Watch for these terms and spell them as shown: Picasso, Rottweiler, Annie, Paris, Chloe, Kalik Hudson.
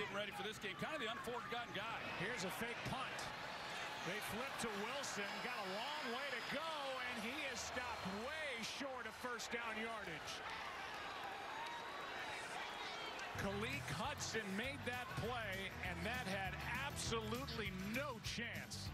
getting ready for this game. Kind of the unforgotten guy. Here's a fake punt. They flip to Wilson. Got a long way to go, and he is stopped way short of first down yardage. Kalik Hudson made that play, and that had absolutely no chance.